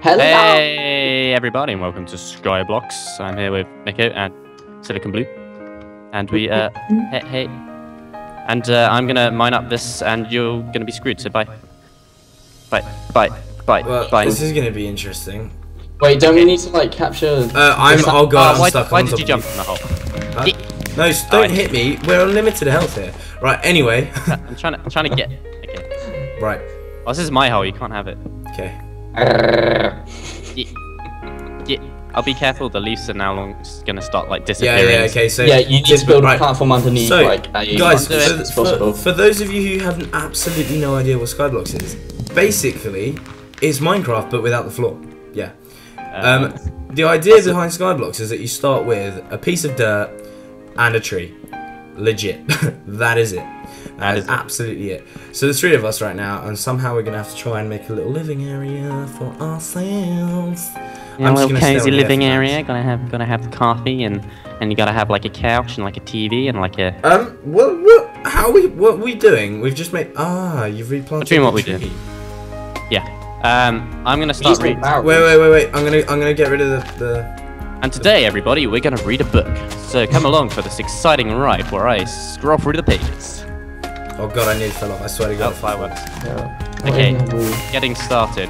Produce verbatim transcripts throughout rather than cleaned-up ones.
Hello. Hey everybody, and welcome to Skyblocks. I'm here with Miko and Silicon Blue, and we uh hey, hey. and uh, I'm gonna mine up this, and you're gonna be screwed. So bye, bye, bye, bye, well, bye. This is gonna be interesting. Wait, don't we need to like capture? Uh, I'm. I'll go out and uh, stuff. Why, why did you jump from the hole? Huh? No, don't right. hit me. We're on limited health here. Right. Anyway, I'm trying to. I'm trying to get. Okay. Right. Oh, this is my hole. You can't have it. Okay. Yeah. Yeah. I'll be careful. The leaves are now long, it's gonna start like disappearing. Yeah, yeah, okay. So yeah, you just build right. a platform underneath. So, like, uh, guys, so it's for, possible. for those of you who have absolutely no idea what Skyblocks is, basically, it's Minecraft but without the floor. Yeah. Um, um, the idea behind Skyblocks is that you start with a piece of dirt and a tree. Legit. That is it. That is absolutely it. So there's three of us right now, and somehow we're gonna have to try and make a little living area for ourselves. Yeah, a little cozy living area. Gonna have, gonna have coffee, and and you gotta have like a couch and like a T V and like a. Um. What? What? How are we? What are we doing? We've just made. Ah, you've replanted. Between what we do. Yeah. Um. I'm gonna start reading. Wait, wait, wait, wait. I'm gonna, I'm gonna get rid of the. the And today, everybody, we're going to read a book. So come along for this exciting ride where I scroll through the pages. Oh god, I nearly fell off. I swear to god. Oh, fireworks. Yeah. Okay, getting started.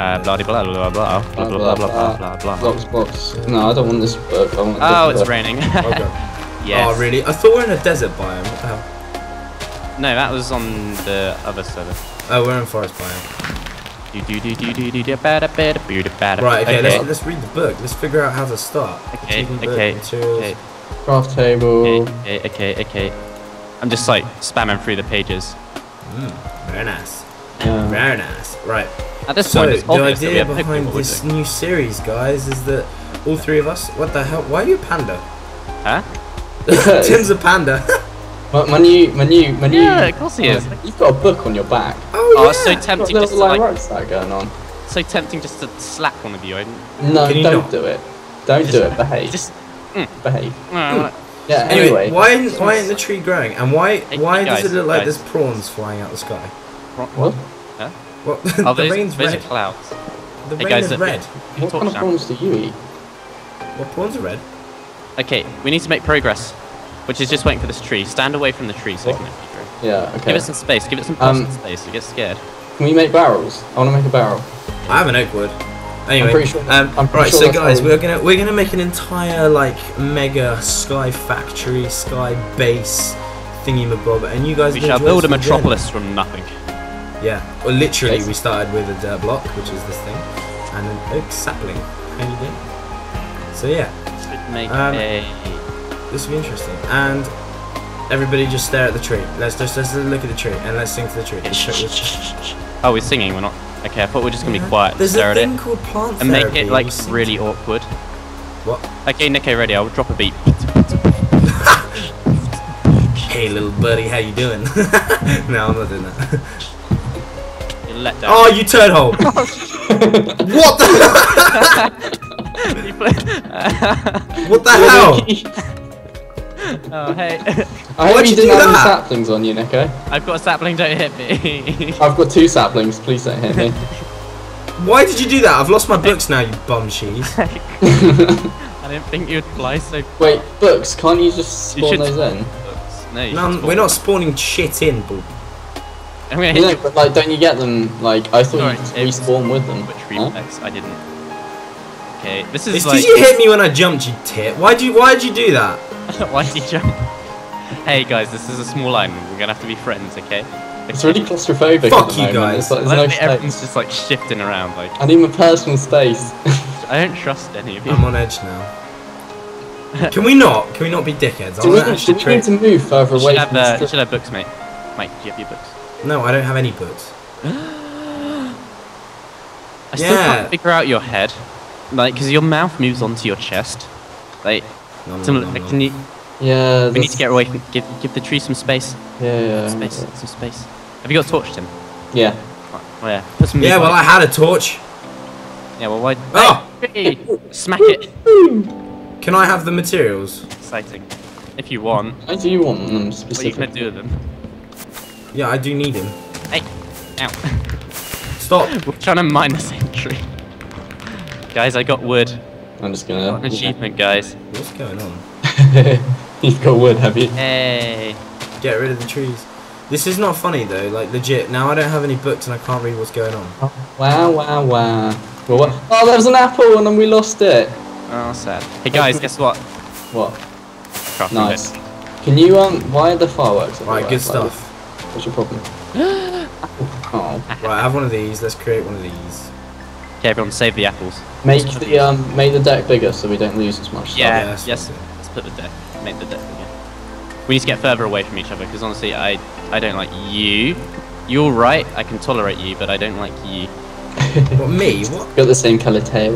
Uh, blah blah blah blah blah blah blah blah blah blah. Blocks, blocks. No, I don't want this book. I want oh, it's book. raining. Oh god. Yes. Oh really? I thought we were in a desert biome. What the hell? No, that was on the other server. Oh, we're in forest biome. Right, okay, okay. Let's, let's read the book. Let's figure out how to start. Okay, okay, okay. Craft table. Okay, okay, okay. I'm just like spamming through the pages. Mm, very nice. Yeah. Very nice. Right. At this point, so the idea behind this new series, guys, is that all three of us. What the hell? Why are you a panda? Huh? Tim's a panda. My new, my new, my new. Yeah, of course he is. You've got a book on your back. Oh, oh yeah. It's so tempting just to like. That going on. So tempting just to slap one of you. I no, you don't not? do it. Don't just, do it. Behave. Just mm. behave. Mm. Yeah. Anyway, anyway, why why isn't the tree growing? And why why guys, does it look like guys. there's prawns flying out the sky? What? Huh? What? the oh, those, rain's those red. Are clouds. The hey, rain guys, is red. What kind of prawns do you eat? Well, prawns are red. Okay, we need to make progress. Which is just waiting for this tree. Stand away from the tree so it can be through. Yeah, okay. Give it some space, give it some um, space, you get scared. Can we make barrels? I want to make a barrel. I have an oak wood. Anyway, I'm pretty sure um, I'm pretty right, sure so guys, we're gonna we're gonna make an entire like mega sky factory, sky base thingy mabob, and you guys. We shall build a metropolis again. from nothing. Yeah. Well, literally, Basically. we started with a dirt block, which is this thing, and an oak sapling. How you doing? So yeah. Should make um, a. This will be interesting. And everybody just stare at the tree. Let's just let's look at the tree and let's sing to the tree. Oh, we're singing. We're not. Okay, I thought we we're just gonna yeah. be quiet. There's stare a thing at it called plant and therapy. Make it like really to... awkward. What? Okay, Nico, ready? I'll drop a beat. Hey, little buddy, how you doing? No, I'm not doing that. You let down. Oh, you turd hole! What the? What the hell? Oh, hey. I hope you didn't have any saplings on you, Nico. I've got a sapling, don't hit me. I've got two saplings, please don't hit me. Why did you do that? I've lost my books now, you bum cheese. I didn't think you'd fly so far. Wait, books, can't you just spawn you those in? Books. No, you no spawn we're not spawning shit in, boo. I'm gonna hit no, you. But like, don't you get them, like, I thought you respawn with them. Which reflex, huh? I didn't. Okay, this is it's, like... Did you hit me when I jumped, you tit? Why'd you, why'd you do that? Why did you jump? Hey guys, this is a small island. We're gonna have to be friends, okay? It's really claustrophobic. Fuck at the you guys! It's like, no everything's just like shifting around. Like I need my personal space. I don't trust any of you. I'm on edge now. Can we not? Can we not be dickheads? Do we, actually do we need to move further away? Should have, uh, should have books, mate. Mate, do you have your books? No, I don't have any books. I still yeah. can't figure out your head, like because your mouth moves onto your chest, like. No, some, no, no, can no. You, yeah, we that's... need to get away. From, give give the tree some space. Yeah, yeah. Some space. Yeah. Some space. Have you got a torch, Tim? Yeah. Oh, yeah. Put some yeah. Well, on. I had a torch. Yeah. Well, why? Oh! Hey, smack it. Can I have the materials? Exciting. If you want. Why do you want them specifically? What are you gonna do with them? Yeah, I do need them. Hey. Ow. Stop. We're trying to mine the same tree. Guys, I got wood. I'm just gonna... What an achievement, guys. What's going on? You've got wood, have you? Hey. Get rid of the trees. This is not funny, though. Like, legit. Now I don't have any books and I can't read what's going on. Oh, wow, wow, wow. Well, what? Oh, there was an apple and then we lost it. Oh, sad. Hey, guys, guess what? What? Crafting nice. Bit. Can you, um, why are the fireworks? Right, good stuff. Like, what's your problem? Oh. Right, I have one of these. Let's create one of these. Okay, everyone, save the apples. Make the um, make the deck bigger so we don't lose as much. Yeah, yes, yes. Let's put the deck, make the deck bigger. We need to get further away from each other because honestly, I I don't like you. You're right. I can tolerate you, but I don't like you. What, me? What? Got the same color tail.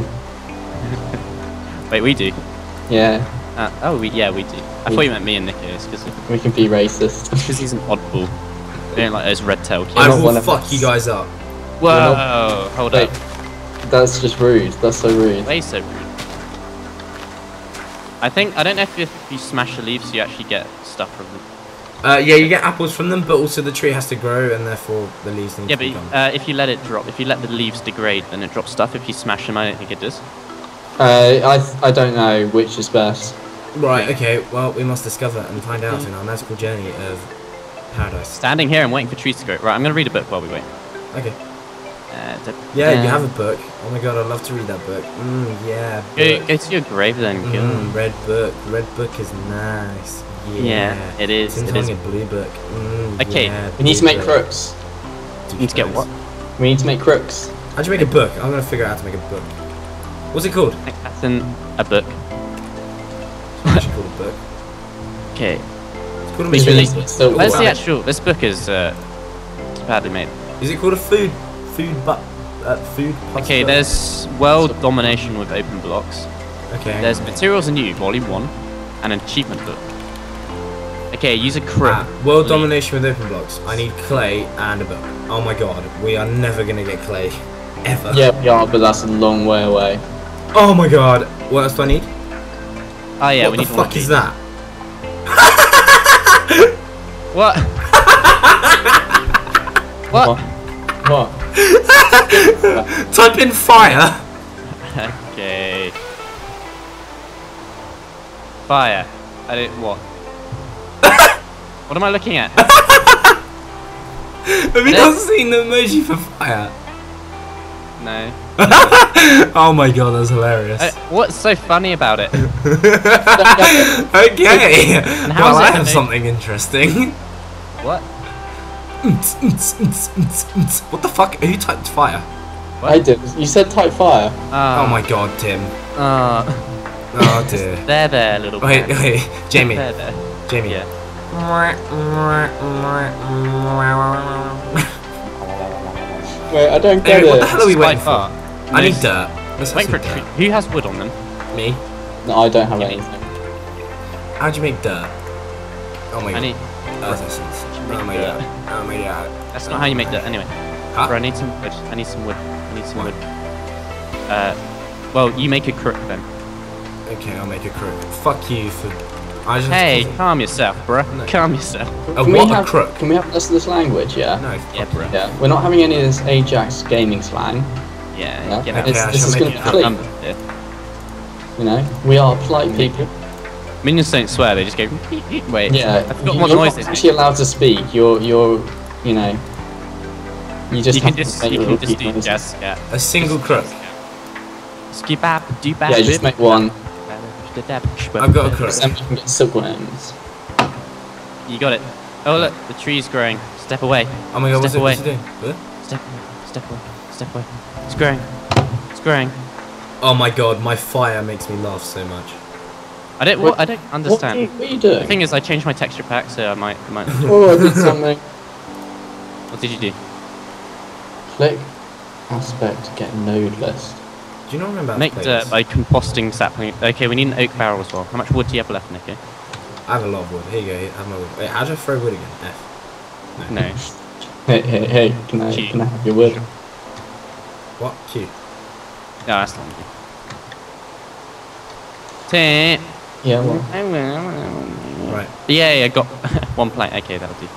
Wait, we do. Yeah. Uh, oh, we yeah we do. I we, thought you meant me and Nicholas because we can be racist. Because he's an oddball. We don't like those red tail kids. I will fuck you guys up. Whoa! Not, hold wait. up. That's just rude. That's so rude. Way so rude. I think I don't know if, if you smash the leaves, you actually get stuff from them. Uh, yeah, you get apples from them, but also the tree has to grow, and therefore the leaves need yeah, to be gone. Yeah, but uh, if you let it drop, if you let the leaves degrade, then it drops stuff. If you smash them, I don't think it does. Uh, I th I don't know which is best. Right. Okay. Well, we must discover and find out mm. in our magical journey of paradise. Standing here and waiting for trees to grow. Right. I'm gonna read a book while we wait. Okay. Uh, yeah, you have a book. Oh my god, I'd love to read that book. Mm, yeah. Book. Go to your grave then, girl. Mm, red book. Red book is nice. Yeah, yeah it is. It is. A blue book. Mm, okay. Yeah, we need to make crooks. We need to get what? We need to make crooks. How'd you make a book? I'm gonna figure out how to make a book. What's it called? That's in a book. What should call a book? Okay. It's called a book. So where's the actual? This book is uh, badly made. Is it called a food? Food, but uh, food. Okay, there's world domination with open blocks. Okay. There's materials anew, volume one, and an achievement book. Okay, use a crook. Ah, world domination with open blocks. I need clay and a book. Oh my god, we are never gonna get clay, ever. Yeah, we are, but that's a long way away. Oh my god, what else do I need? Oh yeah, what we need. What the fuck is that? What? What? What? What? Type in fire. Okay. Fire. I don't what? What am I looking at? Have you not seen the emoji for fire? No. Oh my god, that's hilarious. Uh, what's so funny about it? Okay. And how well, I have something interesting. What? What the fuck? Who typed fire? What? I did. You said type fire. Uh, oh my god, Tim. Uh, oh dear. There, there, little wait, wait, Jamie. There, there. Jamie. Yeah. Wait, I don't get anyway, it. What the hell are we waiting for? No, I need dirt. Let's wait for a tree. Who has wood on them? Me. No, I don't have Give anything. Me. How do you make dirt? Oh my I god. Need Earth essence. Oh my god. Oh my god. That's not how you make that. Anyway. Huh? Bro, I need some wood. I need some wood. I need some wood. Uh, well, you make a crook then. Okay, I'll make a crook. Fuck you for... I just hey, calm yourself, bro. No. Calm yourself. Oh, can what we a have, crook? Can we have less of this language, yeah? No, yeah, bro. Yeah, we're not having any of this Ajax gaming slang. Yeah, yeah. yeah okay, it's, this is going to click. Yeah. You know, we are polite yeah. people. Minions don't swear, they just go wait. Yeah, I've got one noise. You're not actually allowed to speak. You're, you're, you know, you just you can just you can just do just yeah. A single crook. Skip up, do bad. Yeah, just make one. I've got a crook. And you can get silkworms. You got it. Oh look, the tree's growing. Step away. Oh my god, what's it doing? Step, step away, step away. It's growing. It's growing. Oh my god, my fire makes me laugh so much. I don't. What, I don't understand. What are, you, what are you doing? The thing is, I changed my texture pack, so I might. I might oh, I did something. What did you do? Click aspect, get node list. Do you not remember? Make dirt by composting sapling. Okay, we need an oak barrel as well. How much wood do you have left, Nicky? I have a lot of wood. Here you go. I have my wood. Wait, how do I throw wood again? F. No. no. Hey, hey, hey! Can I, can I have your wood? What? Q. No, that's not me. Tim. Yeah, well. Right. Yeah, yeah, got one plank. Okay, that'll do.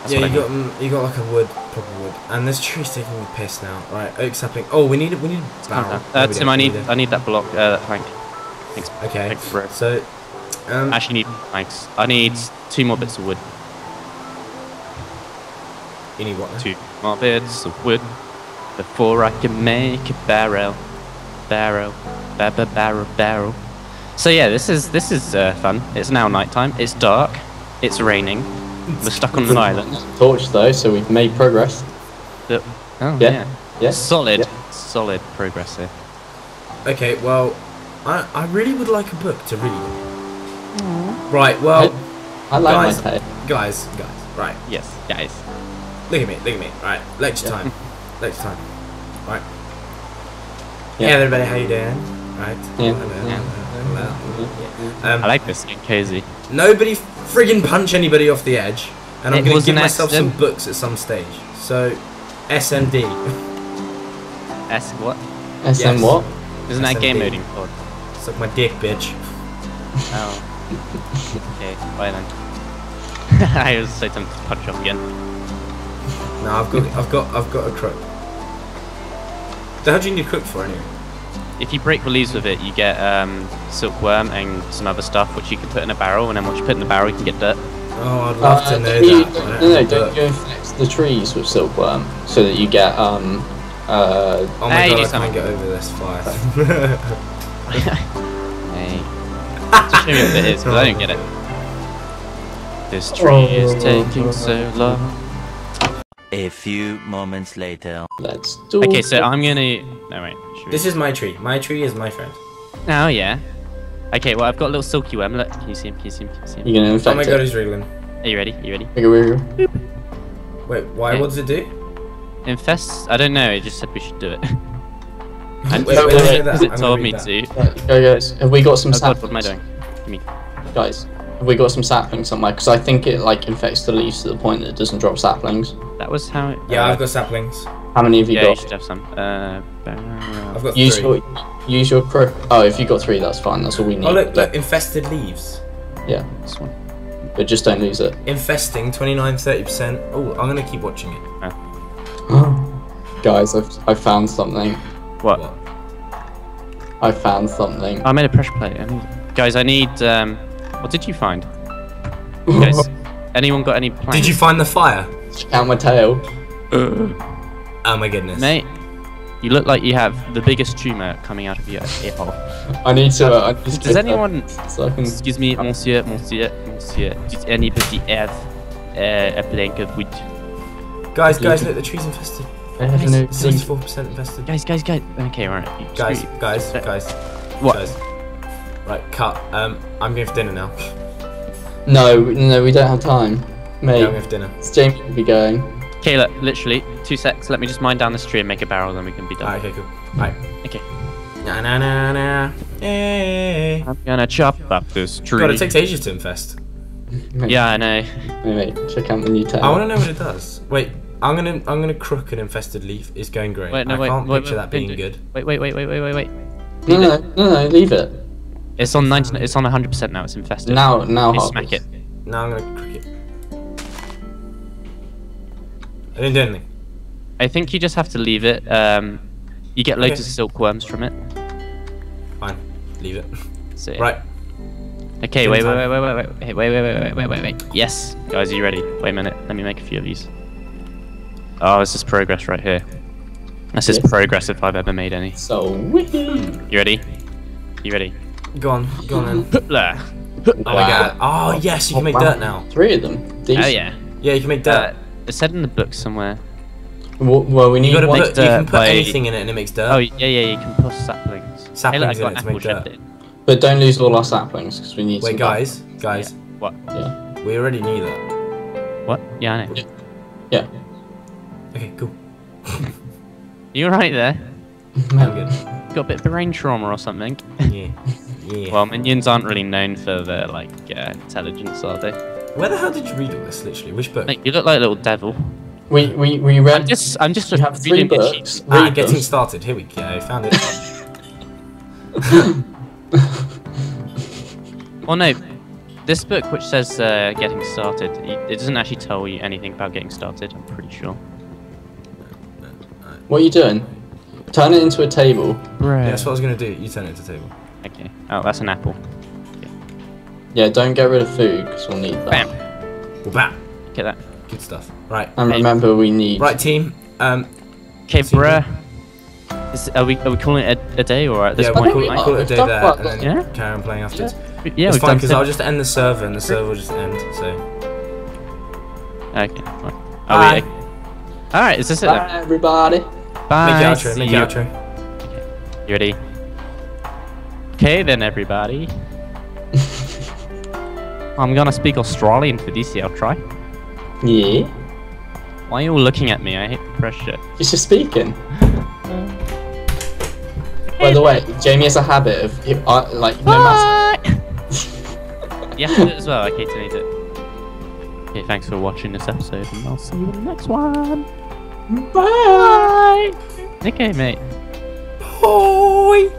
That's yeah, you got um, you got like a wood, proper wood, and this tree's taking the piss now. Right, oak's happening. Oh, we need we need a barrel. Uh, no, Tim, I need I need that block. Uh, that plank. Thanks. Okay. Thanks, bro. So, um, I actually need planks. I need two more bits of wood. You need what? Now? Two more bits of wood before I can make a barrel, barrel, barrel, barrel, barrel. So yeah, this is this is uh, fun. It's now nighttime. It's dark. It's raining. We're stuck on an island. Torch though, so we've made progress. The, oh yeah. yeah, yeah, solid, yeah. solid progress here. Okay, well, I I really would like a book to read. Aww. Right, well, I, I like guys, my type. guys, guys, right, yes, guys. Look at me, look at me. Right, lecture yeah. time, lecture time. Right. Yeah. Hey everybody, how you doing? Right. Yeah. Hello. Yeah. Hello. Hello. Yeah. Um, I like this. It's cozy. Nobody friggin' punch anybody off the edge, and I'm it gonna give myself accident. some books at some stage. So, S M D. S what? S M yes. what? Isn't S M D. That game loading called? Suck my dick, bitch. Oh. Okay, bye then. I was so tempted to punch off again. No, I've got, I've got, I've got a crook. So how do you need a crook for anyway? If you break the leaves with it, you get um, silkworm and some other stuff, which you can put in a barrel, and then once you put it in the barrel, you can get dirt. Oh, I'd love uh, to know you, that. No, no, don't go flex the trees with silkworm, so that you get, um, uh... Oh my hey, god, I something. can't get over this fire. Hey. Just show me what it is, because I don't get it. This tree oh, is taking so long. A few moments later. Let's do Okay, so I'm gonna. No, wait. This is my tree. My tree is my friend. Oh, yeah. Okay, well, I've got a little silky worm. Look, can you see him? Can you see him? Can you see him? You're gonna infect it. Oh my god, he's wriggling. Are you ready? Are you ready? Okay, we're here. Wait, why? Okay. What does it do? Infest? I don't know. It just said we should do it. I wait, wait, wait, because it told me that. to. Right, go, guys. Have we got some oh, saplings? God, what am I doing? Give me. Guys, have we got some saplings somewhere? Because I think it, like, infects the leaves to the point that it doesn't drop saplings. That was how it... Yeah, uh, I've got saplings. How many have you yeah, got? Yeah, you should have some. Uh, I've got use three. Your, use your crook. Oh, if you got three, that's fine. That's all we need. Oh, look, look. Infested leaves. Yeah, this one. But just don't lose it. Infesting, twenty-nine, thirty percent. Oh, I'm going to keep watching it. Oh. Guys, I've, I've found something. What? what? I found something. I made a pressure plate. I need... Guys, I need... Um... What did you find? Guys, anyone got any plants? Did you find the fire? Out my tail. Uh, oh my goodness. Mate, you look like you have the biggest tumour coming out of your ear hole. I need to... Uh, I need Does to anyone... So can... Excuse me, monsieur, monsieur, monsieur. Does anybody have uh, a plank of wood? Guys, guys, look, the tree's infested. sixty-four percent infested. Guys, guys, guys. Okay, alright. Guys, guys, guys. What? Guys. Right, cut. Um, I'm going for dinner now. No, no, we don't have time. Mate, yeah, we have dinner. It's Jamie will be going. Okay, look, literally, two secs. Let me just mine down this tree and make a barrel, then we can be done. Alright, okay, cool. Alright. Okay. Na na na na. Hey. I'm gonna chop up this tree. God, it takes ages to infest. Yeah, I know. Wait, wait, check out the new tab. I want to know what it does. Wait, I'm gonna, I'm gonna crook an infested leaf. It's going great. Wait, no, I wait, can't wait, picture wait, that being good. Wait, wait, wait, wait, wait, wait, wait. No, no, no, no, leave it. It's on ninety. It's on one hundred percent now. It's infested. Now, now, you smack it. Now I'm gonna crook it. I didn't do anything. I think you just have to leave it. Um, you get loads okay. of silkworms from it. Fine, leave it. So, yeah. Right. Okay, wait, wait, wait, wait, wait, wait, wait, wait, wait, wait, wait, wait. Yes, guys, are you ready? Wait a minute. Let me make a few of these. Oh, this is progress right here. This is yes. progress if I've ever made any. So, woohoo! You ready? You ready? Go on, go on. Then. Wow. Oh my god! Oh yes, you can oh, make wow. dirt now. Three of them. These? Oh yeah. Yeah, you can make dirt. Uh, It said in the book somewhere. Well, well we need you, one. Put, dirt you can put by... anything in it and it makes dirt. Oh yeah, yeah, you can put saplings. Saplings hey, look, in it to make dirt. In. But don't lose all our saplings because we need. Wait, some guys, dirt. guys. Yeah. What? Yeah. We already knew that. What? Yeah, I know. Yeah. yeah. Okay, cool. You're right there. I'm good. Got a bit of brain trauma or something. Yeah. Yeah. Well, minions aren't really known for their like uh, intelligence, are they? Where the hell did you read all this? Literally, which book? Mate, you look like a little devil. We we we read. I'm just I'm just you have three books. Ah, getting them. started. Here we go. Found it. Well, no. This book, which says uh, getting started, it doesn't actually tell you anything about getting started, I'm pretty sure. What are you doing? Turn it into a table. Right. Yeah, that's what I was going to do. You turn it into a table. Okay. Oh, that's an apple. Okay. Yeah, don't get rid of food, because we'll need that. Bam. Well, bam. Get that. Good stuff. Right. And hey. Remember, we need... Right, team. Um... Okay, bruh. Is, are we are we calling it a, a day or at this yeah, point? We'll call, call it a day there, and then yeah? carry on playing afterwards. Yeah, yeah it's fine because I'll just end the server and the server will just end. So. Okay. Fine. Bye. We, uh, all right. Is this Bye, it? Bye, everybody. Bye. Make the outro. Make the outro. Okay. You ready? Okay then, everybody. I'm gonna speak Australian for this. I'll try. Yeah. Why are you all looking at me? I hate the pressure. You're just speaking. By the way, Jamie has a habit of, if, uh, like, no matter... You have to do it as well, okay, Tim, you do it. Okay, thanks for watching this episode, and I'll see you in the next one. Bye! Okay, mate. Bye!